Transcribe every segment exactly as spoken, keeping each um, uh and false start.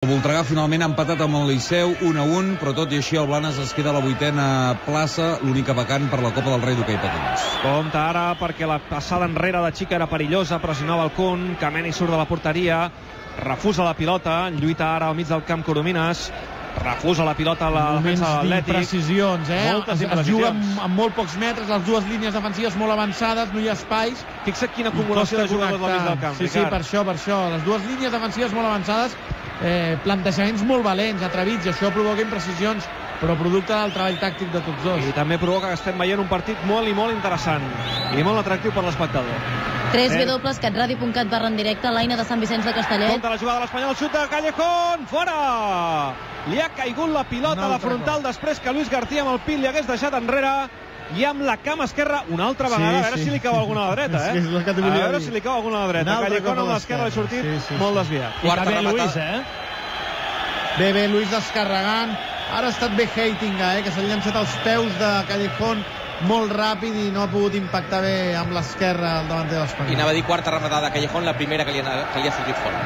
El Voltregà finalment ha empatat amb el Liceu un a un, però tot i així el Blanes es queda a la vuitena plaça, l'única vacant per la Copa del Rei d'Hockey Patins. Compte ara, perquè la passada enrere de Xica era perillosa, pressionava el Kun, Kameni surt de la porteria, refusa la pilota, lluita ara al mig del camp Coromines, refusa la pilota a la defensa de l'Atlètic. Precisions, eh? Moltes imprecisions. Es juga amb, amb molt pocs metres, les dues línies defensives molt avançades, no hi ha espais. Fixa't quina acumulació de jugadors al mig del camp, Ricard. Sí, sí, per això, per això. Les dues línies defensives molt avançades, eh, plantejaments molt valents, atrevits, i això provoca imprecisions, però producte del treball tàctic de tots dos. I també provoca que estem veient un partit molt i molt interessant i molt atractiu per l'espectador. www punt catradio punt cat barra en directe, l'Aina de Sant Vicenç de Castellet. Compte la jugada de l'Espanyol, xut de Callejón, fora! Li ha caigut la pilota a la frontal després que Lluís García amb el pit li hagués deixat enrere i amb la cama esquerra una altra vegada, a veure si li cau alguna a la dreta, eh? A veure si li cau alguna a la dreta. Callejón amb l'esquerra li ha sortit molt desviat. I també Lluís, eh? Bé, bé, Lluís descarregant. Ara ha estat bé Heitinga, eh? Que se li ha llançat als peus de Callejón molt ràpid i no ha pogut impactar bé amb l'esquerra al davanter de l'Espanyol. I anava a dir quarta rematada de Callejón, la primera que li ha, que li ha sortit fora.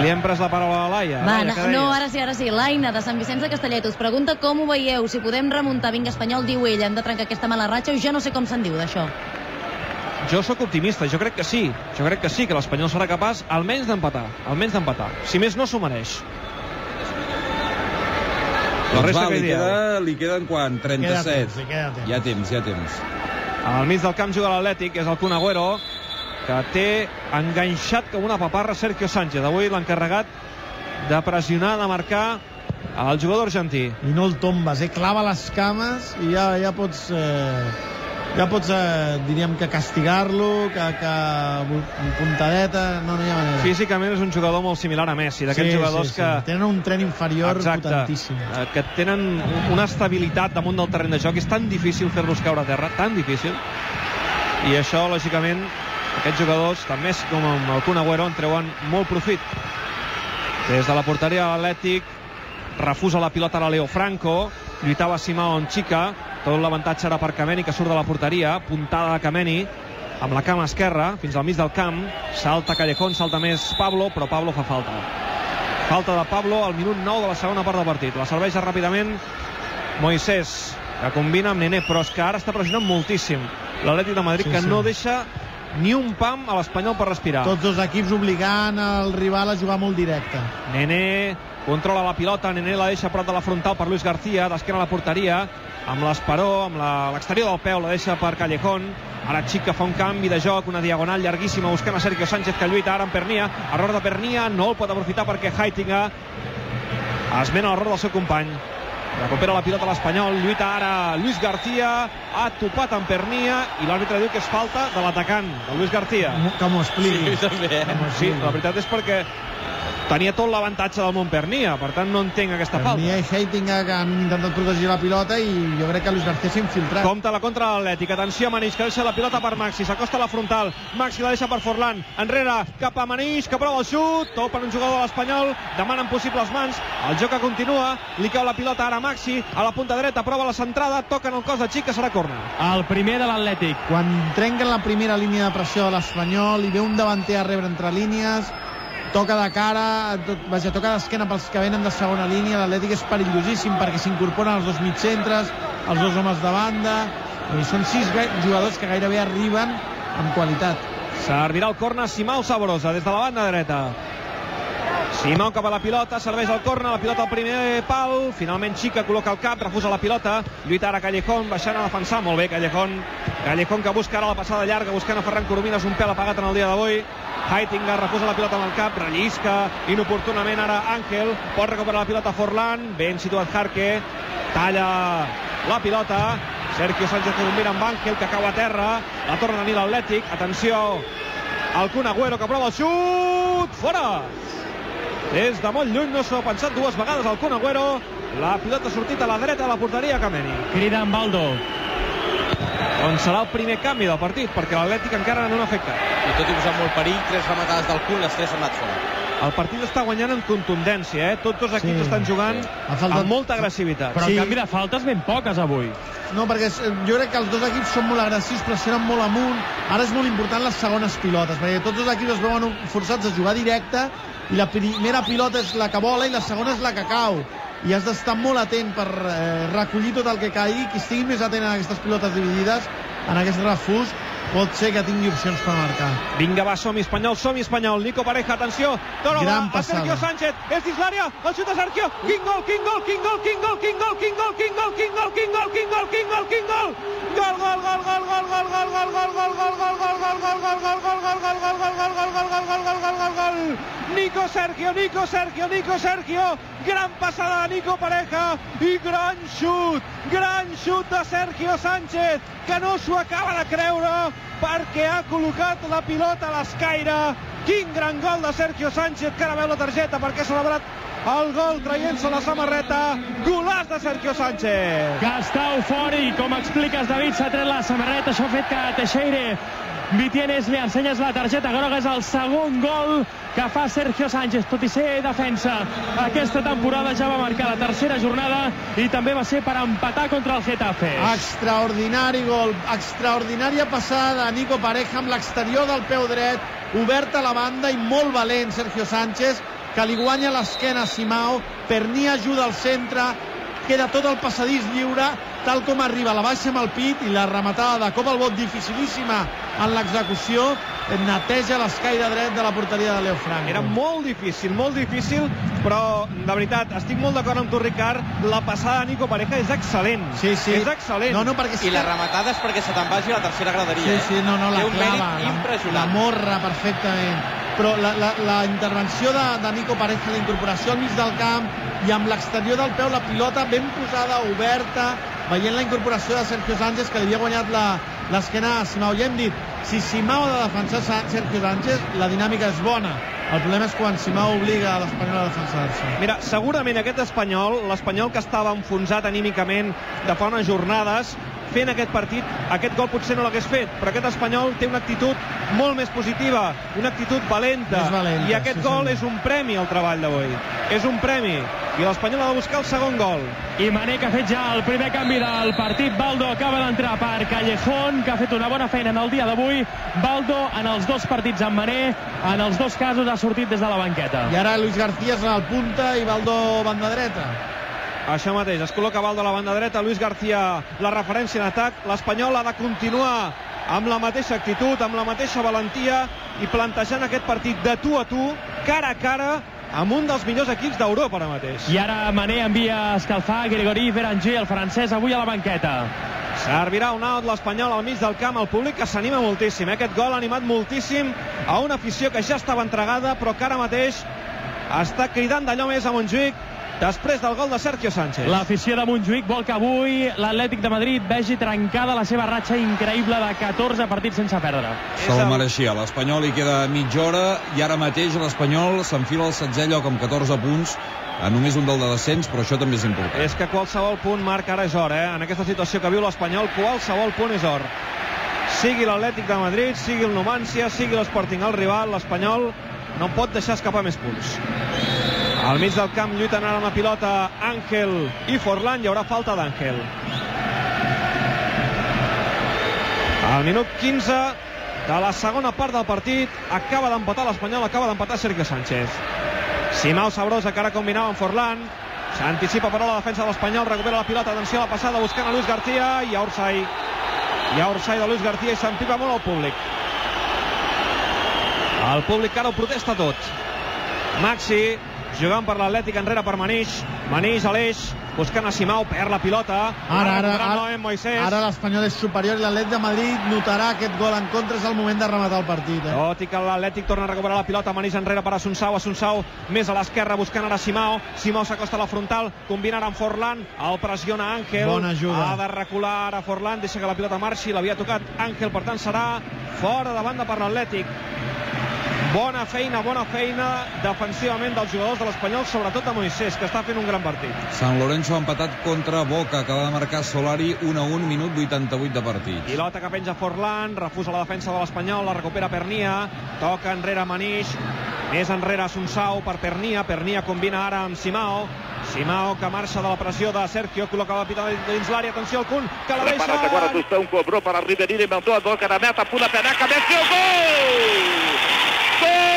Li hem pres la paraula a Laia. Va, Laia, no, ara sí, ara sí. L'Aina de Sant Vicenç de Castellet us pregunta com ho veieu, si podem remuntar. Vinga, Espanyol, diu ell, hem de trencar aquesta mala ratxa, o ja no sé com se'n diu d'això. Jo sóc optimista, jo crec que sí. Jo crec que sí, que l'Espanyol serà capaç almenys d'empatar, almenys d'empatar. Si més no, s'ho mereix. Doncs va, li, queda, li queden quant? trenta-set. Queda temps, hi ha temps, hi ha temps. Al mig del camp juga l'Atlètic, és el Kun Agüero, que té enganxat com una paparra Sergio Sánchez. Avui l'ha encarregat de pressionar, de marcar el jugador argentí. I no el tombes, eh? Clava les cames i ja, ja pots... Eh... Ja pots, eh, diríem, que castigar-lo, que, que puntadeta, no, no hi ha manera. Físicament és un jugador molt similar a Messi, d'aquests sí, jugadors sí, sí. que... Tenen un tren inferior. Exacte. Potentíssim. Eh, que tenen una estabilitat damunt del terreny de joc, és tan difícil fer-los caure a terra, tan difícil. I això, lògicament, aquests jugadors, tant Messi com el Kun Agüero, en treuen molt profit. Des de la porteria de l'Atlètic, refusa la pilota a Leo Franco, lluitava Simao en Xica, tot l'avantatge era per Kameni, que surt de la porteria, puntada de Kameni, amb la cama esquerra, fins al mig del camp, salta Callejón, salta més Pablo, però Pablo fa falta. Falta de Pablo al minut nou de la segona part del partit. La serveix ràpidament Moisés, que combina amb Nené, però és que ara està pressionant moltíssim l'Atlètic de Madrid, sí, que sí. no deixa ni un pam a l'Espanyol per respirar. Tots dos equips obligant el rival a jugar molt directe. Nené controla la pilota, Nené la deixa a prop de la frontal per Lluís García, d'esquena a la porteria, amb l'esperó, amb l'exterior del peu, la deixa per Callejón. Ara Xica fa un canvi de joc, una diagonal llarguíssima, buscant a Sergio Sánchez, que lluita ara amb Pernia. Error de Pernia, no el pot aprofitar perquè Heitinga esmena l'error del seu company. Recupera la pilota a l'Espanyol, lluita ara Lluís García, ha topat amb Pernia i l'àrbitre diu que és falta de l'atacant, de Lluís García. Que m'ho expliqui. Sí, també, eh? Sí, la veritat és perquè tenia tot l'avantatge del Montpernia, per tant no entenc aquesta falta. Pernia i Heitinga que han intentat protegir la pilota i jo crec que Lluís García s'ha infiltrat. Compte la contra de l'Atlètic, atenció a Manix, que deixa la pilota per Maxi, s'acosta a la frontal, Maxi la deixa per Forlán, enrere cap a Manix, que prova el xut, topa en un jugador de l'Espanyol, demanen possibles mans, el joc que continua, li cau la pilota ara a Maxi, a la punta dreta, prova la centrada, toca en el cos de Xic, que serà corna. El primer de l'Atlètic. Quan trenquen la primera línia de pressió de l'Espanyol i ve un davanter a rebre entre línies, toca de cara, vaja, toca d'esquena pels que venen de segona línia. L'Atlètic és perillosíssim perquè s'incorporen els dos mitjentres, els dos homes de banda, i són sis jugadors que gairebé arriben amb qualitat. Servirà el corna Simao Sabrosa des de la banda dreta. Simao cap a la pilota, serveix el corna, la pilota al primer pal, finalment Xica col·loca el cap, refusa la pilota, lluita ara Callejón, baixant a defensar, molt bé Callejón, Callejón que busca ara la passada llarga, buscant a Ferran Coromines, un pèl apagat en el dia d'avui. Heitinga refusa la pilota amb el cap, rellisca inoportunament ara Àngel, pot recuperar la pilota Forlán, ben situat Jarque, talla la pilota, Sergio Sánchez que mira amb Àngel, que cau a terra, la torna a tenir l'Atlètic, atenció al Kun Agüero que prova el xut, fora! Des de molt lluny no s'ho ha pensat dues vegades el Kun Agüero. La pilota ha sortit a la dreta de la porteria Kameni. Crida en Valdo. Doncs serà el primer canvi del partit, perquè l'Atlètic encara no n'ha fet cap. I tot i posar molt perill, tres rematades del Kun, les tres han anat fora. El partit està guanyant en contundència, eh? Tots dos equips sí, estan jugant faltat... amb molta agressivitat. Però sí. En canvi de faltes ben poques avui. No, perquè jo crec que els dos equips són molt agressius, pressionen molt amunt. Ara és molt important les segones pilotes, perquè tots dos equips es veuen forçats a jugar directe i la primera pilota és la que vola i la segona és la que cau, i has d'estar molt atent per eh, recollir tot el que caigui. Qui estigui més atent a aquestes pilotes dividides, en aquest refús, pot ser que tingui opcions per marcar. Vinga, va, som-hi espanyol, som-hi espanyol. Nico Pareja, atenció, dona a Sergio Sánchez, és dins l'àrea, el xut de Sergio, quin gol, quin gol, quin gol, quin gol, quin gol, quin gol, quin gol, quin gol, quin gol, quin gol, quin gol, quin gol, gol, gol, gol, gol, gol, gol, gol, gol, gol, gol, gol, Nico Sergio, Nico Sergio, Nico Sergio, gran passada de Nico Pareja i gran xut, gran xut de Sergio Sánchez, que no s'ho acaba de creure perquè ha col·locat la pilota a l'escaire. Quin gran gol de Sergio Sánchez, que ara veu la targeta perquè ha celebrat el gol traient-se la samarreta. Golaç de Sergio Sánchez, que està eufòric, com expliques, David, s'ha tret la samarreta, això ha fet que Teixeira Vitienes li ensenyes la targeta groga. És el segon gol que fa Sergio Sánchez, tot i ser defensa aquesta temporada. Ja va marcar la tercera jornada i també va ser per empatar contra el Getafe. Extraordinari gol, extraordinària passada de Nico Pareja amb l'exterior del peu dret, oberta a la banda, i molt valent Sergio Sánchez, que li guanya l'esquena a Simao. Pernia ajuda al centre, queda tot el passadís lliure, tal com arriba la baixa amb el pit, i la rematada de cop al bot, dificilíssima en l'execució, neteja l'escaire dret de la porteria de Leo Franco. Era molt difícil, molt difícil, però de veritat, estic molt d'acord amb tu, Ricard, la passada de Nico Pareja és excel·lent. Sí, sí. És excel·lent. No, no, perquè... I la rematada és perquè se te'n vagi a la tercera graderia. Sí, sí, no, no, la clava, la morra perfectament. Però la, la, la intervenció de, de Nico Pareja, la incorporació al mig del camp i amb l'exterior del peu, la pilota ben posada, oberta, veient la incorporació de Sergio Sánchez, que li havia guanyat l'esquena a Simao. Ja hem dit, si Simao ha de defensar Sergio Sánchez, la dinàmica és bona. El problema és quan Simao obliga a l'Espanyol a defensar-se. Mira, segurament aquest Espanyol, l'Espanyol que estava enfonsat anímicament de fa unes jornades, fent aquest partit, aquest gol potser no l'hagués fet, però aquest Espanyol té una actitud molt més positiva, una actitud valenta, valenta i aquest sí, gol sí. És un premi al treball d'avui, és un premi, i l'Espanyol ha de buscar el segon gol. I Manix ha fet ja el primer canvi del partit. Valdo acaba d'entrar per Callejón, que ha fet una bona feina en el dia d'avui. Valdo en els dos partits amb Manix, en els dos casos ha sortit des de la banqueta. I ara Lluís García és al punta i Valdo banda dreta. Això mateix, es col·loca Valdo a la banda dreta, Lluís García la referència en atac. L'Espanyol ha de continuar amb la mateixa actitud, amb la mateixa valentia, i plantejant aquest partit de tu a tu, cara a cara, amb un dels millors equips d'Europa ara mateix. I ara Mané envia a escalfar Grigori Berenguer, el francès, avui a la banqueta. Servirà un out l'Espanyol al mig del camp. El públic que s'anima moltíssim, aquest gol ha animat moltíssim a una afició que ja estava entregada, però que ara mateix està cridant d'allò més a Montjuïc després del gol de Sergio Sánchez. L'afició de Montjuïc vol que avui l'Atlètic de Madrid vegi trencada la seva ratxa increïble de catorze partits sense perdre. Se la mereixia. L'Espanyol hi queda mitja hora i ara mateix l'Espanyol s'enfila al setzè lloc amb catorze punts, a només un del de descens, però això també és important. És que qualsevol punt, Marc, ara és or, eh? En aquesta situació que viu l'Espanyol, qualsevol punt és or. Sigui l'Atlètic de Madrid, sigui el Numancia, sigui l'Sporting el rival, l'Espanyol no pot deixar escapar més punts. Al mig del camp lluiten ara amb la pilota Àngel i Forlán. Hi haurà falta d'Àngel. Al minut quinze de la segona part del partit acaba d'empatar l'Espanyol, acaba d'empatar Sergio Sánchez. Simao Sabrosa, que ara combinava amb Forlán, s'anticipa però la defensa de l'Espanyol, recupera la pilota, atenció a la passada, buscant a Lluís García, i a Orsay. I a Orsay de Lluís García, i s'empipa molt al públic. El públic ara ho protesta tot. Maxi jugant per l'Atlètic, enrere per Manix. Manix a l'eix, buscant a Simao, perd la pilota. Ara, ara, ara, ara l'Espanyol és superior i l'Atlètic de Madrid notarà aquest gol en contra. És el moment de rematar el partit. Eh? Tot i que l'Atlètic torna a recuperar la pilota, Manix enrere per Assunção, Assunção més a l'esquerra, buscant ara Simao. Simao s'acosta a la frontal, combina ara amb Forlán, el pressiona Àngel. Bona ajuda. Ha de recular ara Forlán, deixa que la pilota marxi, l'havia tocat Àngel, per tant serà fora de banda per l'Atlètic. Bona feina, bona feina defensivament dels jugadors de l'Espanyol, sobretot de Moisés, que està fent un gran partit. Sant Lorenzo ha empatat contra Boca, acaba de marcar Solari, un a un, minut vuitanta-vuit de partit. Pilota que penja Forlán, refusa la defensa de l'Espanyol, la recupera Pernia, toca enrere Manix, més enrere Assunção per Pernia, Pernia combina ara amb Simao, Simao que marxa de la pressió de Sergio, col·loca la pita dins l'àrea, atenció al Kun, que la deixa... Preparado agora Assunção, cobrou para Ribeirinho, inventou a boca da meta, pula a peneca, meteu gol! Gol!